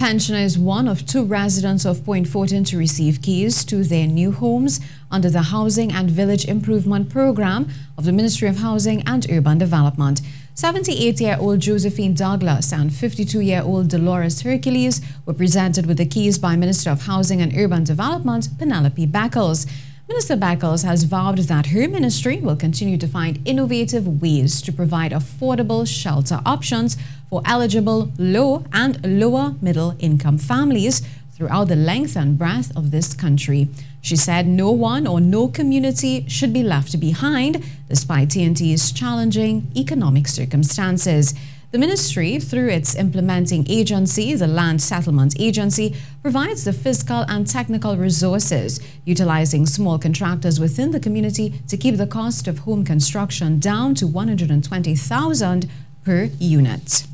Pensioner is one of two residents of Point Fortin to receive keys to their new homes under the Housing and Village Improvement Program of the Ministry of Housing and Urban Development. 78-year-old Josephine Douglas and 52-year-old Dolores Hercules were presented with the keys by Minister of Housing and Urban Development, Penelope Beckles. Minister Beckles has vowed that her ministry will continue to find innovative ways to provide affordable shelter options for eligible low and lower middle income families throughout the length and breadth of this country. She said no one or no community should be left behind despite TNT's challenging economic circumstances. The ministry, through its implementing agency, the Land Settlement Agency, provides the fiscal and technical resources, utilizing small contractors within the community to keep the cost of home construction down to $120,000 per unit.